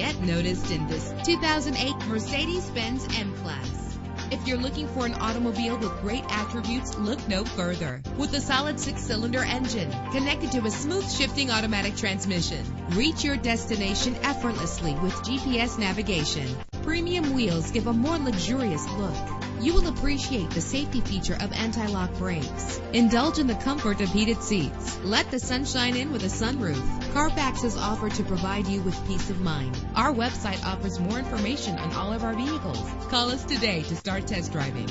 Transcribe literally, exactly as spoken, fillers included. get noticed in this two thousand eight Mercedes-Benz M-Class. If you're looking for an automobile with great attributes, look no further. With a solid six-cylinder engine connected to a smooth shifting automatic transmission, reach your destination effortlessly with G P S navigation. Premium wheels give a more luxurious look. You will appreciate the safety feature of anti-lock brakes. Indulge in the comfort of heated seats. Let the sunshine in with a sunroof. Carfax is offered to provide you with peace of mind. Our website offers more information on all of our vehicles. Call us today to start test driving.